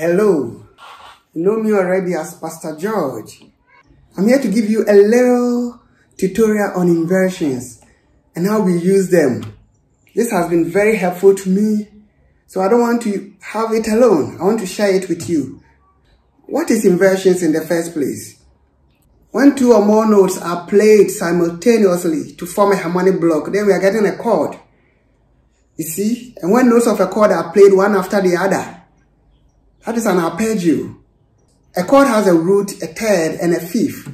Hello, know me already as Pastor George. I'm here to give you a little tutorial on inversions and how we use them. This has been very helpful to me, so I don't want to have it alone. I want to share it with you. What is inversions in the first place? When two or more notes are played simultaneously to form a harmonic block, then we are getting a chord. You see? And when notes of a chord are played one after the other, that is an arpeggio. A chord has a root, a third, and a fifth.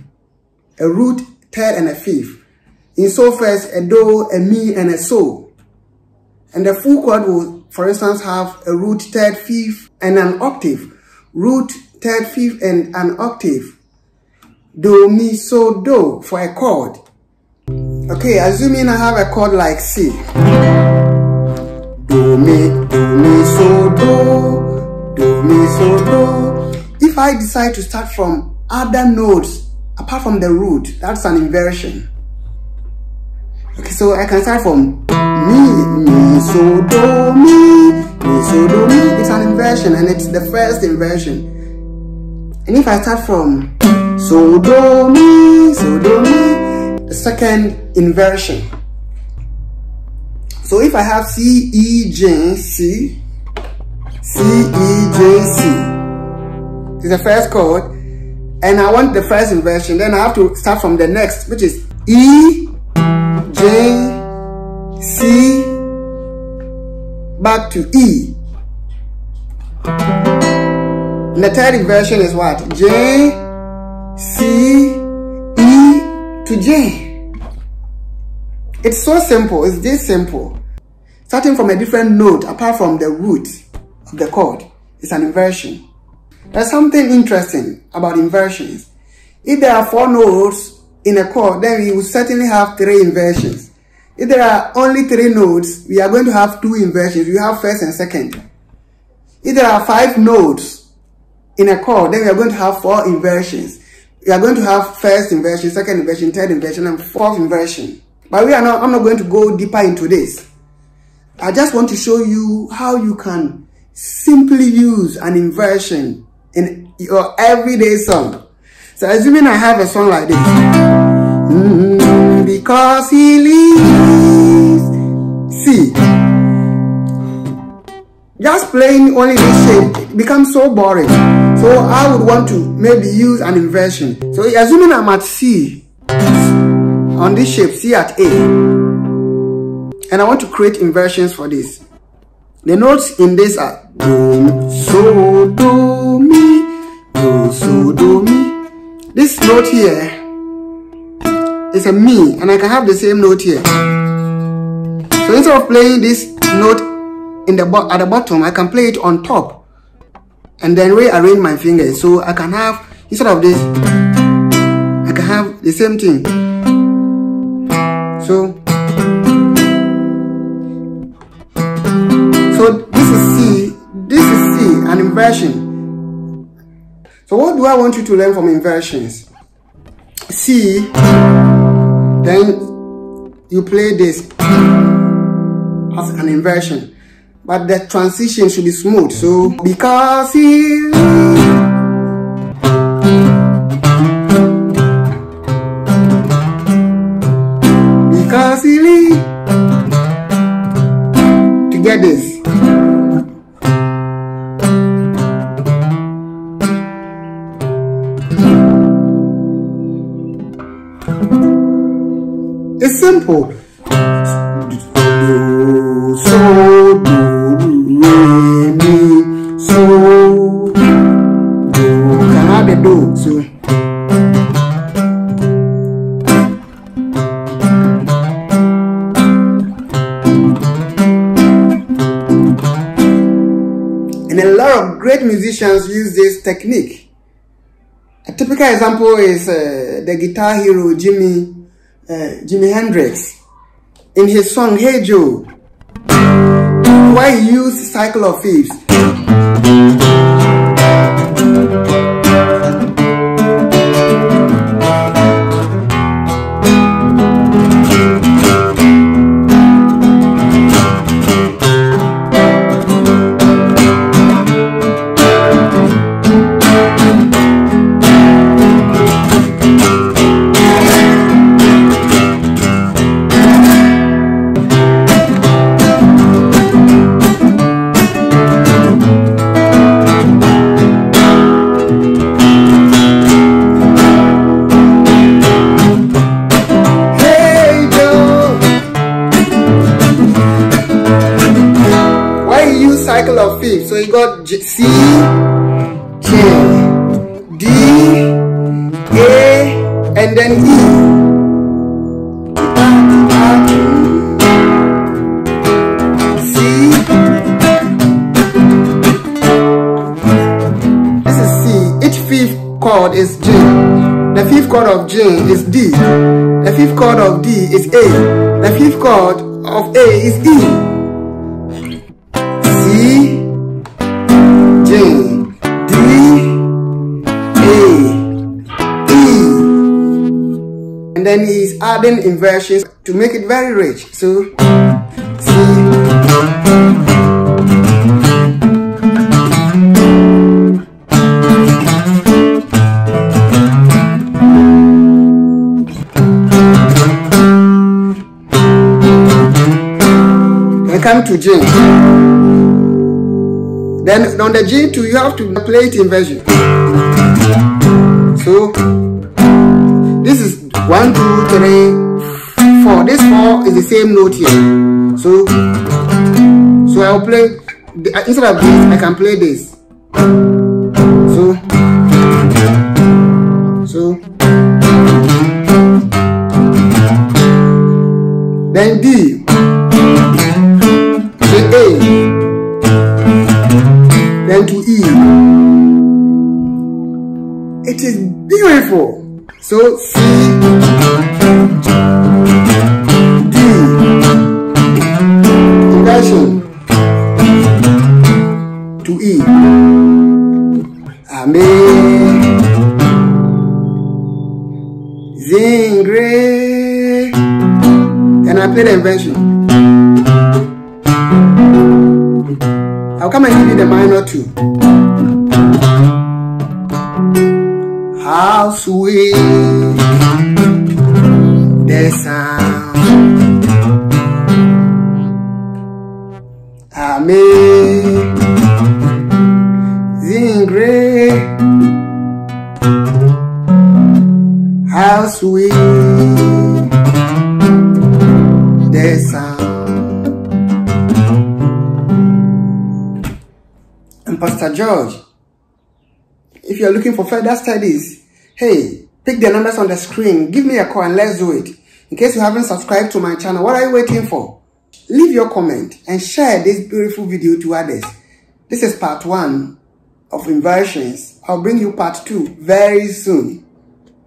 A root, third, and a fifth. In so first, a do, a mi, and a so. And the full chord will, for instance, have a root, third, fifth, and an octave. Root, third, fifth, and an octave. Do, mi, so, do for a chord. Okay, assuming I have a chord like C. Do, mi, so, do. Do, mi, so, do. If I decide to start from other notes apart from the root, that's an inversion. Okay, so I can start from mi, so do, mi. It's an inversion and it's the first inversion. And if I start from so do, mi, the second inversion. So if I have C, E, J, C, C, E, J, C. It's the first chord, and I want the first inversion. Then I have to start from the next, which is E, J, C, back to E. And the third inversion is what? J, C, E to J. It's so simple. It's this simple. Starting from a different note apart from the root of the chord is an inversion. There's something interesting about inversions. If there are four notes in a chord, then we will certainly have three inversions. If there are only three notes, we are going to have two inversions. We have first and second. If there are five notes in a chord, then we are going to have four inversions. We are going to have first inversion, second inversion, third inversion, and fourth inversion. But I'm not going to go deeper into this. I just want to show you how you can simply use an inversion in your everyday song. So assuming I have a song like this. Because he lives. See. Just playing only this shape, it becomes so boring. So I would want to maybe use an inversion. So assuming I'm at C. On this shape, C at A. And I want to create inversions for this. The notes in this are do, so, do, mi, do, so, do, mi. This note here is a mi, and I can have the same note here. So instead of playing this note at the bottom, I can play it on top and then rearrange my fingers. So I can have, instead of this, I can have the same thing. So this is C, an inversion. So what do I want you to learn from inversions? C, then you play this as an inversion. But the transition should be smooth. So, because he... Because he... To get this. It's simple. Do, so, do, mi, so, do, can have the do, so. And a lot of great musicians use this technique. A typical example is the guitar hero Jimi Hendrix, in his song Hey Joe, where he used cycle of fifths. C, K, D, A, and then E. C. This is C. Each fifth chord is G. The fifth chord of G is D. The fifth chord of D is A. The fifth chord of A is E. Then he is adding inversions to make it very rich. So C, we come to G. Then on the G2 you have to play it inversion. So this is 1, 2, 3, 4. This 4 is the same note here. So I'll play, instead of this, I can play this. Then D. To A. Then to E. It is beautiful. So C, D, inversion to E, amazing grace, and I play the inversion. I'll come and give you the minor too. How sweet the sound, amazing grace. How sweet the sound. And Pastor George, if you are looking for further studies, hey, pick the numbers on the screen, give me a call and let's do it. In case you haven't subscribed to my channel, what are you waiting for? Leave your comment and share this beautiful video to others. This is part 1 of inversions. I'll bring you part 2 very soon.